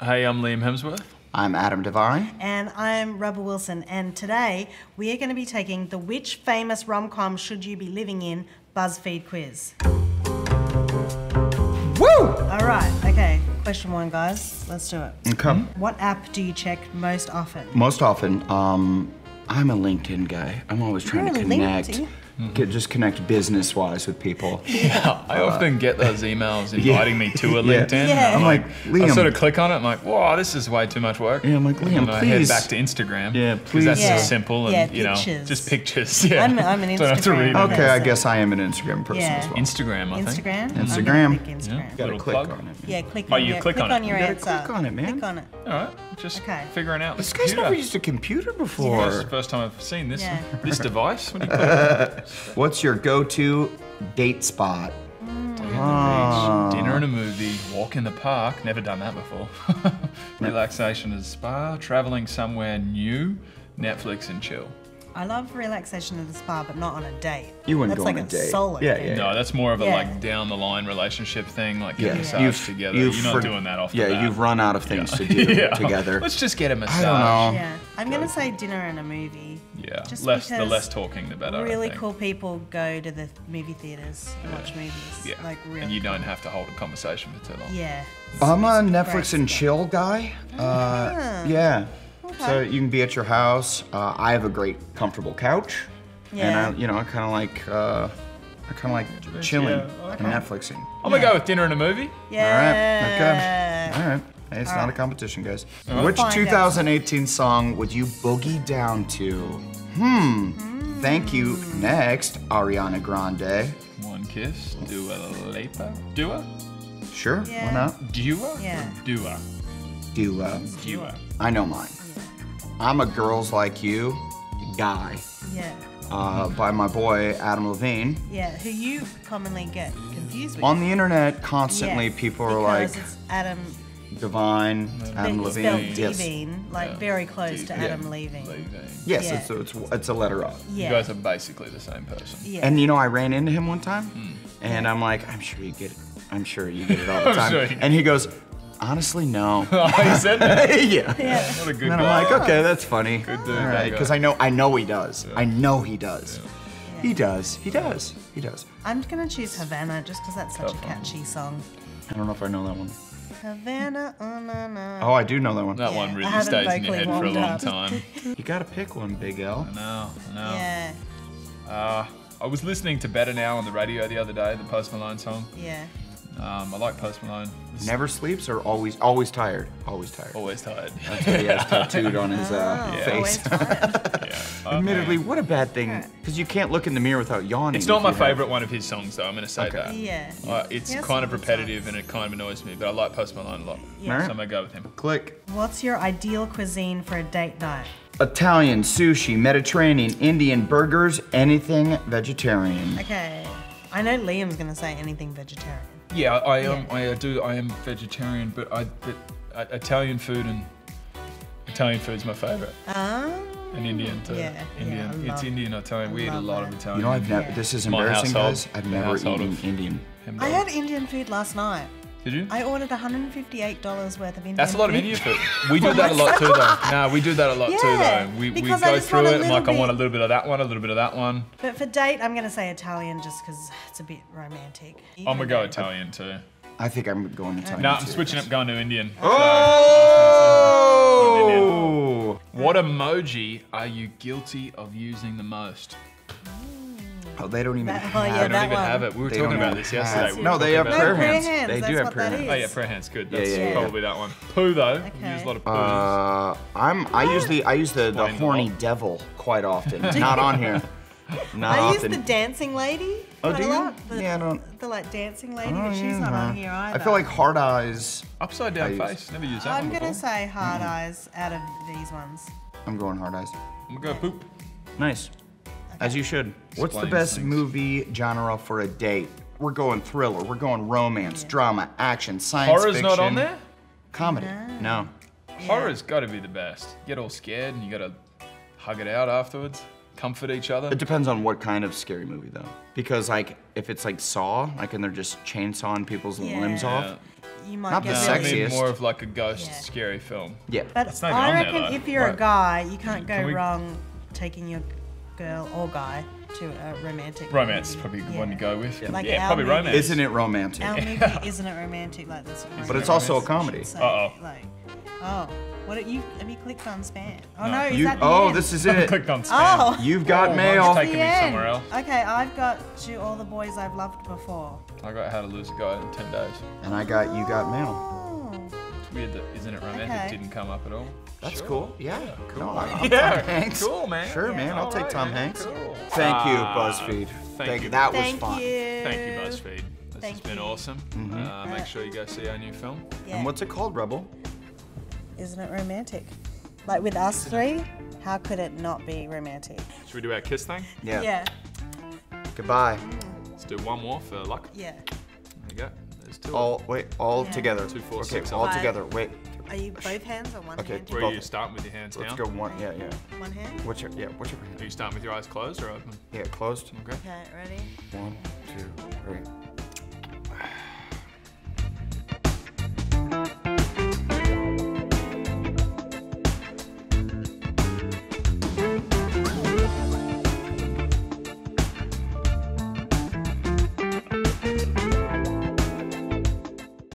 Hey, I'm Liam Hemsworth. I'm Adam Devine. And I'm Rebel Wilson. And today we are going to be taking the Which Famous Rom-Com Should You Be Living In BuzzFeed quiz. Woo! All right, okay. Question one, guys. Let's do it. Okay. What app do you check most often? Most often, I'm a LinkedIn guy. I'm always trying to connect. LinkedIn? Just connect business-wise with people. Yeah, I often get those emails inviting me to a LinkedIn. Yeah. I'm like, Liam. I sort of click on it. I'm like, whoa, this is way too much work. Yeah, I'm like, Liam, and please. I head back to Instagram. Yeah, please. Because that's so simple and, you know, just pictures. Yeah, I'm an Instagram person. Okay, I guess I am an Instagram person as well. Instagram, I think. Instagram. Instagram. You gotta click on it. Yeah, click on it. Oh, you click on it. Click on your answer. Click on it, man. Click on it. All right, just figuring out. This guy's never used a computer before. This is the first time I've seen this device. What do you call it? What's your go-to date spot? Down the beach, dinner and a movie, walk in the park. Never done that before. Relaxation at a spa, traveling somewhere new, Netflix and chill. I love relaxation at the spa, but not on a date. You wouldn't go on a date. That's like a solo date. Yeah. No, that's more of a like down the line relationship thing, like get a massage together. You're not doing that often. Yeah, you've run out of things to do together. Let's just get a massage. I don't know. Yeah. I'm going to say dinner and a movie. Yeah, the less talking, the better. Really cool people go to the movie theaters and watch movies. Yeah, like and you don't have to hold a conversation for too long. Yeah. I'm a Netflix and chill guy. Yeah. Okay. So you can be at your house. I have a great, comfortable couch, and I kind of like, chilling and Netflixing. I'm gonna go with dinner and a movie. Yeah. All right. Okay. All right. Hey, it's not a competition, guys. Right. Which 2018 song would you boogie down to? Thank You. Next, Ariana Grande. One Kiss. Dua Lipa. Dua. Sure. Yeah. Why not? Dua. Yeah. Dua. Dua. Dua. I know mine. I'm a Girls Like You guy. Yeah. By my boy, Adam Levine. Yeah, who you commonly get confused with. On the internet, constantly people are like, it's Adam Devine, Adam Levine. Devine, like very close to Adam Levine. Yes, it's a letter up. Yeah. You guys are basically the same person. Yeah. And you know, I ran into him one time, and I'm like, I'm sure you get it all the time. And he goes, honestly, no. Oh, he said that? Yeah. What a good guy. And I'm like, okay, that's funny. Good dude. All right, because I know he does. Yeah. I know he does. Yeah. He does. He does. He does. I'm going to choose Havana just because that's such a catchy song. I don't know if I know that one. Havana, oh, no, no. Oh, I do know that one. That one really stays in your head for a long time. You got to pick one, Big L. I know. Yeah. I was listening to Better Now on the radio the other day, the Post Malone song. Yeah. I like Post Malone. Never sleeps or always tired? Always tired. Always tired. That's what he has tattooed on his face. Admittedly, what a bad thing, because you can't look in the mirror without yawning. It's not my favourite one of his songs, though, I'm going to say that. Yeah. It's kind of repetitive and it kind of annoys me, but I like Post Malone a lot, so I'm going to go with him. Click. What's your ideal cuisine for a date night? Italian, sushi, Mediterranean, Indian, burgers, anything vegetarian. Okay. I know Liam's going to say anything vegetarian. Yeah, I am. I am vegetarian, but Italian food is my favorite. And Indian too. Yeah, Indian. It's Indian Italian. We eat a lot of Italian. You know, I've never. This is embarrassing, guys. I've never eaten Indian. I had Indian food last night. Did you? I ordered $158 worth of Indian food. That's a lot of Indian food. We do that a lot too, though. No, we do that a lot too, though. We go through it and like, I want a little bit of that one, a little bit of that one. But for date, I'm going to say Italian just because it's a bit romantic. I'm going to go Italian too. I think I'm going Italian too. No, I'm switching up, going to Indian. Oh! What emoji are you guilty of using the most? Oh, they don't even have it. We were talking about this yesterday. No, they have prayer hands. They do have prayer hands. Oh yeah, prayer hands. Good. That's probably that one. Poo though. Okay. Use a lot of poo. I use the horny devil quite often. Not on here. Not often. I use the dancing lady. Oh, do you? Yeah, I don't. The like dancing lady, but she's not on here either. I feel like hard eyes. Upside down face. Never use that. I'm gonna say hard eyes out of these ones. I'm going hard eyes. I'm gonna go poop. Nice. As you should. What's the best movie genre for a date? We're going thriller, we're going romance, drama, action, science fiction. Horror's not on there? Comedy, no. Horror's gotta be the best. You get all scared and you gotta hug it out afterwards, comfort each other. It depends on what kind of scary movie though. Because like, if it's like Saw, like and they're just chainsawing people's limbs off, you might get the sexiest. I mean, more of like a ghost, scary film. Yeah. But I reckon there, if you're a guy, you can't go wrong taking your girl or guy to a romantic romance movie. Is probably a good one to go with. Yeah, like probably movie. Romance. Isn't It Romantic? Our movie Isn't It Romantic, like this. But it's also a comedy. Say, like, what you, have you clicked on spam? Oh no, is that this is it. I clicked on spam. Oh. You've got mail. Taking me somewhere else. Okay, I've got to All the Boys I've Loved Before. I got How to Lose a Guy in 10 Days. And I got You Got Mail. It's weird that Isn't It Romantic didn't come up at all. That's cool. Yeah, cool. No, Tom Hanks. Cool, man. Sure, man. I'll take Tom Hanks. Cool. Thank you, BuzzFeed. Thank you. That was fun. Thank you, BuzzFeed. This has been awesome. Make sure you go see our new film. And what's it called, Rebel? Isn't It Romantic? Like with us three, how could it not be romantic? Should we do our kiss thing? Yeah. Goodbye. Let's do one more for luck. Yeah. There you go. There's two. All together. 2, 4, 6. All together. Wait. Are you both hands or one hand? Where are you starting with your hands down? Let's go one, One hand? What's your, what's your hand? Are you starting with your eyes closed or open? Yeah, closed. Okay, ready? 1, 2, 3.